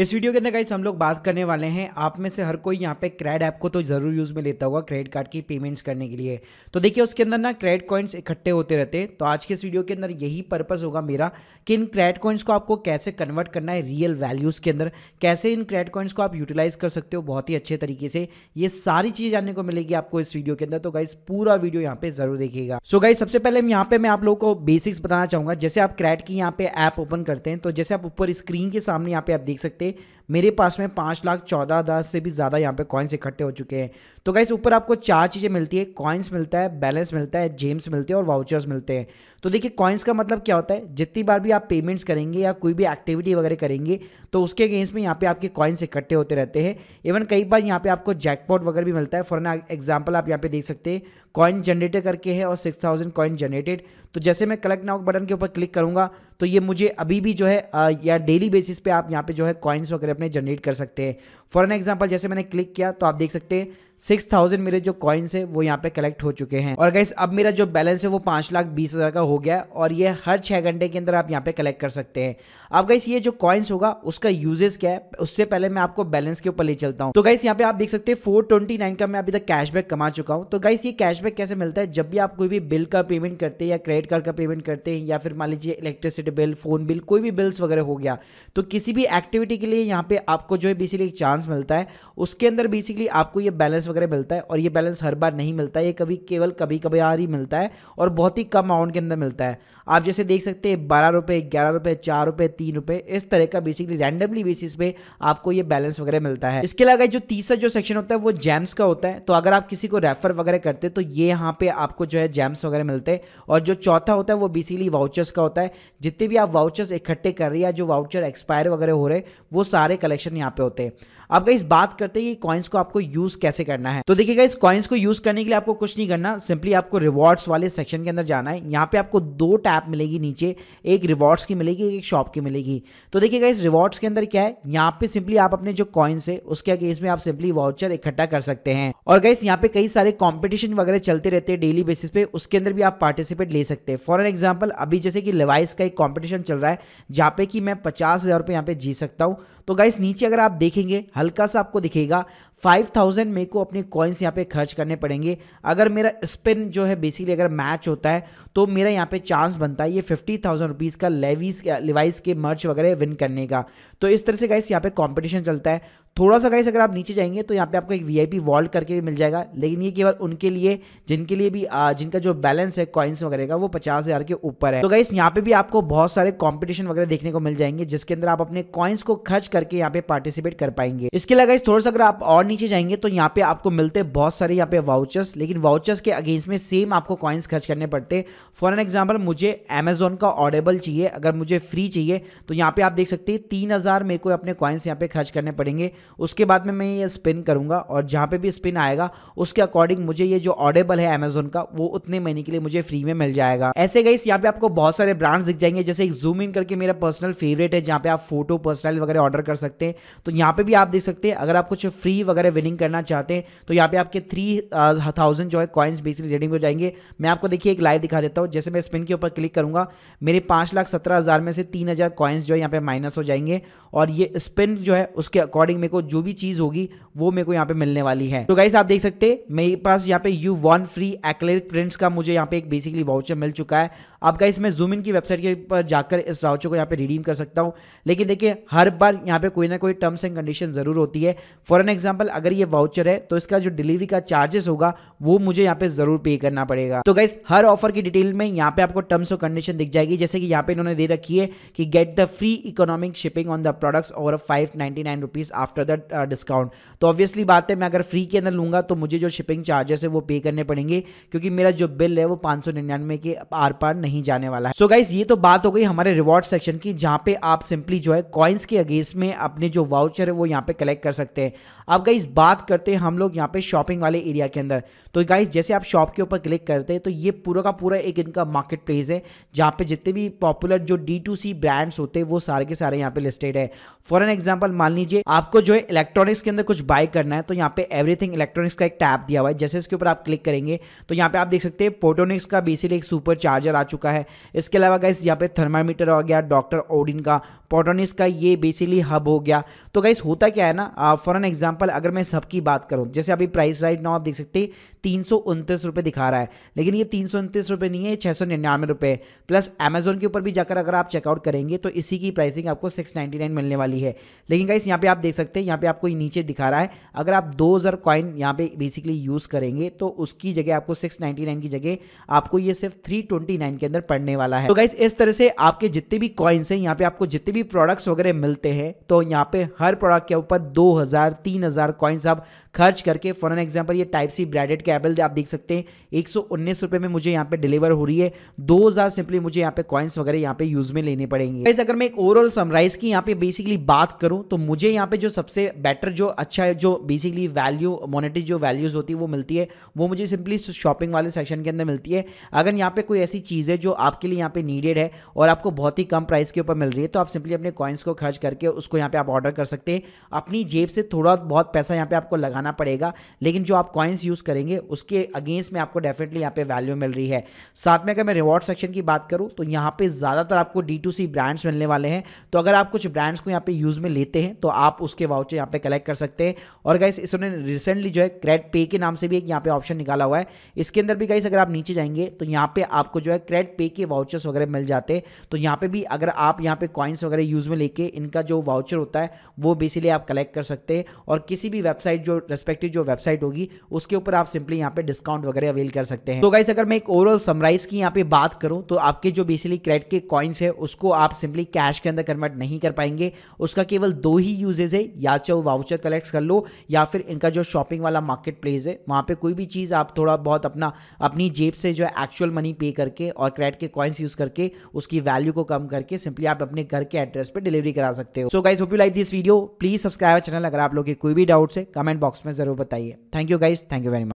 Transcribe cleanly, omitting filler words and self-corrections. इस वीडियो के अंदर गाइस हम लोग बात करने वाले हैं, आप में से हर कोई यहाँ पे क्रेड ऐप को तो ज़रूर यूज़ में लेता होगा क्रेडिट कार्ड की पेमेंट्स करने के लिए। तो देखिए उसके अंदर ना क्रेड कॉइन्स इकट्ठे होते रहते हैं। तो आज के इस वीडियो के अंदर यही पर्पस होगा मेरा कि इन क्रेड कॉइन्स को आपको कैसे कन्वर्ट करना है रियल वैल्यूज़ के अंदर, कैसे इन क्रेड कॉइन्स को आप यूटिलाइज़ कर सकते हो बहुत ही अच्छे तरीके से। ये सारी चीज़ जानने को मिलेगी आपको इस वीडियो के अंदर। तो गाइस पूरा वीडियो यहाँ पे ज़रूर देखिएगा। सो गाइस सबसे पहले यहाँ पे मैं आप लोगों को बेसिक्स बताना चाहूँगा। जैसे आप क्रेड की यहाँ पे ऐप ओपन करते हैं तो जैसे आप ऊपर स्क्रीन के सामने यहाँ पे आप देख सकते मेरे पास में 5,14,000 से भी ज्यादा यहाँ पे कॉइन्स इकट्ठे हो चुके हैं। तो गाइस ऊपर आपको चार चीजें मिलती है, कॉइन्स मिलता है, बैलेंस मिलता है, जेम्स मिलते हैं और वाउचर्स मिलते हैं। तो देखिए कॉइन्स का मतलब क्या होता है, जितनी बार भी आप पेमेंट्स करेंगे या कोई भी एक्टिविटी वगैरह करेंगे तो उसके अगेंस्ट में यहाँ पे आपके कॉइन्स इकट्ठे होते रहते हैं। इवन कई बार यहाँ पे आपको जैकपॉट वगैरह भी मिलता है। फॉर एग्जाम्पल आप यहाँ पे देख सकते हैं कॉइन जनरेटर करके है और 6,000 कॉइन जनरेटेड। तो जैसे मैं कलेक्ट नाउ बटन के ऊपर क्लिक करूंगा तो ये मुझे अभी भी जो है या डेली बेसिस पे आप यहाँ पे जो है कॉइन्स वगैरह अपने जनरेट कर सकते हैं। फॉर एन एग्जाम्पल जैसे मैंने क्लिक किया तो आप देख सकते हैं 6,000 मेरे जो कॉइन्स है वो यहाँ पे कलेक्ट हो चुके हैं। और गाइस अब मेरा जो बैलेंस है वो 5,20,000 का हो गया और ये हर 6 घंटे के अंदर आप यहाँ पे कलेक्ट कर सकते हैं। अब गाइस ये जो कॉइन्स होगा उसका यूजेस क्या है उससे पहले मैं आपको बैलेंस के ऊपर ले चलता हूँ। तो गाइस यहाँ पे आप देख सकते हैं 429 का मैं अभी तक कैशबैक कमा चुका हूँ। तो गाइस ये कैशबैक कैसे मिलता है, जब भी आप कोई भी बिल का पेमेंट करते हैं या क्रेडिट कार्ड का पेमेंट करते हैं या फिर मान लीजिए इलेक्ट्रिसिटी बिल, फोन बिल, कोई भी बिल्स वगैरह हो गया तो किसी भी एक्टिविटी के लिए यहाँ पे आपको जो है बेसिकली एक चांस मिलता है। उसके अंदर बेसिकली आपको ये बैलेंस वगैरह मिलता है और ये बैलेंस हर बार नहीं मिलता है, ये कभी कभार ही मिलता है और बहुत ही कम अमाउंट के अंदर मिलता है। आप जैसे देख सकते हैं 12 रुपये, 11 रुपये, 4 रुपये, 3 रुपये, इस तरह का बेसिकली रैंडमली बेसिस पे आपको ये बैलेंस वगैरह मिलता है। इसके अलावा जो तीसरा जो सेक्शन होता है वो जेम्स का होता है। तो अगर आप किसी को रेफर वगैरह करते तो ये यहाँ पे आपको जो है जेम्स वगैरह मिलते हैं। और जो चौथा होता है वो बेसिकली वाउचर्स का होता है। जितने भी आप वाउचर्स इकट्ठे कर रहे हैं या जो वाउचर एक्सपायर वगैरह हो रहे वो सारे कलेक्शन यहाँ पे होते हैं। अब गाइस बात करते हैं कि कॉइन्स को आपको यूज कैसे करना है। तो देखिए गाइस कॉइन्स को यूज करने के लिए आपको कुछ नहीं करना, सिंपली आपको रिवॉर्ड्स वाले सेक्शन के अंदर जाना है। यहाँ पे आपको 2 टैब मिलेगी नीचे, एक रिवॉर्ड्स की मिलेगी, एक शॉप की मिलेगी। तो देखिए गाइस रिवॉर्ड्स के अंदर क्या है, यहाँ पे सिंपली आप अपने जो कॉइन्स है उसके अगेंस्ट में आप सिंपली वाउचर इकट्ठा कर सकते हैं। और गाइस यहाँ पे कई सारे कॉम्पिटिशन वगैरह चलते रहते हैं डेली बेसिस पे, उसके अंदर भी आप पार्टिसिपेट ले सकते हैं। फॉर एग्जाम्पल अभी जैसे कि लेवाइस का एक कॉम्पिटिशन चल रहा है जहाँ पे कि मैं 50,000 रुपये यहाँ पे जीत सकता हूँ। तो गाइस नीचे अगर आप देखेंगे हल्का सा आपको दिखेगा 5,000 मेरे को अपने कॉइन्स यहाँ पे खर्च करने पड़ेंगे। अगर मेरा स्पिन जो है बेसिकली अगर मैच होता है तो मेरा यहाँ पे चांस बनता है ये 50,000 रुपीज़ का लेवाइस के मर्च वगैरह विन करने का। तो इस तरह से गाइस यहाँ पे कंपटीशन चलता है। थोड़ा सा गाइस अगर आप नीचे जाएंगे तो यहाँ पे आपको एक VIP वॉल्ट करके भी मिल जाएगा, लेकिन ये केवल उनके लिए जिनके लिए भी जिनका जो बैलेंस है कॉइन्स वगैरह का वो 50,000 के ऊपर है। तो गाइस यहाँ पे भी आपको बहुत सारे कॉम्पिटिशन वगैरह देखने को मिल जाएंगे जिसके अंदर आप अपने कॉइन्स को खर्च करके यहाँ पे पार्टिसिपेट कर पाएंगे। इसके अलावा थोड़ा सा अगर आप और नीचे जाएंगे तो यहाँ पे आपको मिलते हैं बहुत सारे यहाँ पे वाउचर्स, लेकिन वाउचर्स के अगेंस्ट में सेम आपको कॉइन्स खर्च करने पड़ते हैं। फॉर एग्जाम्पल मुझे Amazon का ऑडिबल चाहिए, अगर मुझे फ्री चाहिए तो यहाँ पे आप देख सकते हैं 3,000 मेरे को अपने कॉइन्स यहाँ पे खर्च करने पड़ेंगे। उसके बाद में मैं ये स्पिन करूंगा और जहाँ पे भी स्पिन आएगा उसके अकॉर्डिंग मुझे ये जो ऑडिबल है Amazon का वो उतने महीने के लिए मुझे फ्री में मिल जाएगा। ऐसे गाइस यहाँ पे आपको बहुत सारे ब्रांड्स दिख जाएंगे, जैसे एक जूम इन करके मेरा पर्सनल फेवरेट है जहाँ पे आप फोटो पर्सनल वगैरह ऑर्डर कर सकते हैं। तो यहाँ पे भी आप देख सकते हैं अगर आप कुछ फ्री वगैरह विनिंग करना चाहते हैं तो यहाँ पे आपके 3,000 जो है कॉइन्स बेसिकली रेडिंग हो जाएंगे। मैं आपको देखिए एक लाइव दिखा देता हूँ। जैसे मैं स्पिन के ऊपर क्लिक करूंगा मेरे 5,17,000 में से 3,000 कॉइन्स जो है यहाँ पे माइनस हो जाएंगे और ये स्पिन जो है उसके अकॉर्डिंग मेरे को जो भी चीज होगी वो मेरे को यहाँ पे मिलने वाली है। तो गाइस आप देख सकते हैं मेरे पास यहाँ पे you won free acrylic prints का मुझे यहाँ पे एक बेसिकली वाउचर मिल चुका है। अब गाइस मैं जूम इन की वेबसाइट के ऊपर जाकर इस वाउचर को यहाँ पे रिडीम कर सकता हूँ, लेकिन देखिए हर बार यहाँ पे कोई ना कोई टर्म्स एंड कंडीशन जरूर होती है। फॉर एन एग्जाम्पल अगर ये वाउचर है तो इसका जो डिलीवरी का चार्जेस होगा वो मुझे यहाँ पे जरूर पे करना पड़ेगा। तो गाइस हर ऑफर की डिटेल में यहाँ पे आपको टर्म्स और कंडीशन दिख जाएगी, जैसे कि यहाँ पे इन्होंने दे रखी है कि get the free economic shipping on the products और 599 रुपीज आफ्टर द डिस्काउंट। तो ऑब्वियसली बात है मैं अगर फ्री के अंदर लूंगा तो मुझे जो शिपिंग चार्जेस है वो पे करने पड़ेंगे क्योंकि मेरा जो बिल है वो 599 के आर पार नहीं जाने वाला है। सो गाइस ये तो बात हो गई हमारे रिवॉर्ड सेक्शन की, जहाँ पे आप सिंपली जो है कॉइन्स के अगेंस्ट में अपने जो वाउचर है वो यहाँ पे कलेक्ट कर सकते हैं। अब गाइस बात करते हैं हम लोग यहाँ पे शॉपिंग वाले एरिया के अंदर। तो गाइस जैसे आप शॉप के ऊपर क्लिक करते हैं तो ये पूरा का पूरा एक इनका मार्केट प्लेस है जहाँ पे जितने भी पॉपुलर जो D2C ब्रांड्स होते हैं वो सारे के सारे यहाँ पे लिस्टेड है। फॉर एन एग्जाम्पल मान लीजिए आपको जो है इलेक्ट्रॉनिक्स के अंदर कुछ बाय करना है तो यहाँ पे एवरीथिंग इलेक्ट्रॉनिक्स का एक टैब दिया हुआ है। जैसे इसके ऊपर आप क्लिक करेंगे तो यहाँ पे आप देख सकते हैं पोटोनिक्स का बेसिकली एक सुपर चार्जर आ चुका है। इसके अलावा गाइस यहाँ पे थर्मामीटर हो गया, डॉक्टर ओडिन का पॉटोनिस का ये बेसिकली हब हो गया। तो गाइस होता क्या है ना, फॉर एन एग्जांपल अगर मैं सब की बात करूं, जैसे अभी प्राइस राइट नाउ आप देख सकते हैं 329 रुपये दिखा रहा है, लेकिन ये 329 रुपये नहीं है, 699 रुपये। प्लस अमेजोन के ऊपर भी जाकर अगर आप चेकआउट करेंगे तो इसी की प्राइसिंग आपको 699 मिलने वाली है। लेकिन गाइस यहाँ पे आप देख सकते हैं, यहाँ पे आपको नीचे दिखा रहा है अगर आप 2000 कॉइन यहाँ पे बेसिकली यूज़ करेंगे तो उसकी जगह आपको 699 की जगह आपको ये सिर्फ 329 के अंदर पड़ने वाला है। तो गाइस इस तरह से आपके जितने भी कॉइन्स हैं, यहाँ पे आपको जितने भी प्रोडक्ट्स वगैरह मिलते हैं, तो यहाँ पे हर प्रोडक्ट के ऊपर 2000-3000 कॉइन्स आप खर्च करके, फॉर एन एग्जाम्पल ये टाइप सी ब्रांडेड केबल आप देख सकते हैं 119 रुपए में मुझे यहाँ पे डिलीवर हो रही है, 2000 सिंपली मुझे यहाँ पे कॉइन्स वगैरह यहाँ पे यूज में लेने पड़ेंगे। गाइस अगर मैं एक ओवरऑल समराइज की यहाँ पे बेसिकली बात करूँ तो मुझे यहाँ पे जो सबसे बेटर जो अच्छा है जो बेसिकली वैल्यू मोनेटरी जो वैल्यूज होती है वो मिलती है, वो मुझे सिंपली शॉपिंग वाले सेक्शन के अंदर मिलती है। अगर यहाँ पे कोई ऐसी चीज़ है जो आपके लिए यहाँ पे नीडेड है और आपको बहुत ही कम प्राइस के ऊपर मिल रही है तो आप सिंपली अपने कॉइन्स को खर्च करके उसको यहाँ पे आप ऑर्डर कर सकते हैं। अपनी जेब से थोड़ा बहुत पैसा यहाँ पे आपको लगाना पड़ेगा, लेकिन जो आप कॉइन्स यूज़ करेंगे उसके अगेंस्ट में आपको डेफिनेटली यहाँ पे वैल्यू मिल रही है। साथ में अगर मैं रिवॉर्ड सेक्शन की बात करूँ तो यहाँ पे ज़्यादातर आपको D2C ब्रांड्स मिलने वाले हैं, तो अगर आप कुछ ब्रांड्स को यहाँ पे यूज़ में लेते हैं तो आप उसके वाउचर यहाँ पे कलेक्ट कर सकते हैं। और गाइस इसने रिसेंटली जो है क्रेड पे के नाम से भी एक यहाँ पे ऑप्शन निकाला हुआ है, इसके अंदर भी गाइस अगर आप नीचे जाएंगे तो यहाँ पे आपको जो है क्रेड पे के वाउचर्स वगैरह मिल जाते हैं। तो यहाँ पे भी अगर आप यहाँ पे कॉइन्स वगैरह यूज़ में लेके इनका जो वाउचर होता है वो बेसिकली आप कलेक्ट कर सकते हैं और किसी भी वेबसाइट जो रेस्पेक्टिव जो वेबसाइट होगी उसके ऊपर आप सिंपली यहाँ पे डिस्काउंट वगैरह अवेल कर सकते हैं। तो गाइस अगर मैं एक ओवरऑल समराइज की यहाँ पे बात करूँ तो आपके जो बेसिकली क्रेड के कॉइन्स है उसको आप सिंपली कैश के अंदर कन्वर्ट नहीं कर पाएंगे, उसका केवल दो ही यूजेज है, या चाहे वाउचर कलेक्ट कर लो या फिर इनका जो शॉपिंग वाला मार्केट प्लेस है वहाँ पे कोई भी चीज़ आप थोड़ा बहुत अपना अपनी जेब से जो है एक्चुअल मनी पे करके और क्रेड के कॉइन्स यूज करके उसकी वैल्यू को कम करके सिंपली आप अपने घर के एड्रेस पे डिलीवरी करा सकते हो। So guys hope you like this video, please subscribe channel. अगर आप लोग के कोई भी डाउट्स है कमेंट बॉक्स में जरूर बताइए। Thank you guys, thank you very much.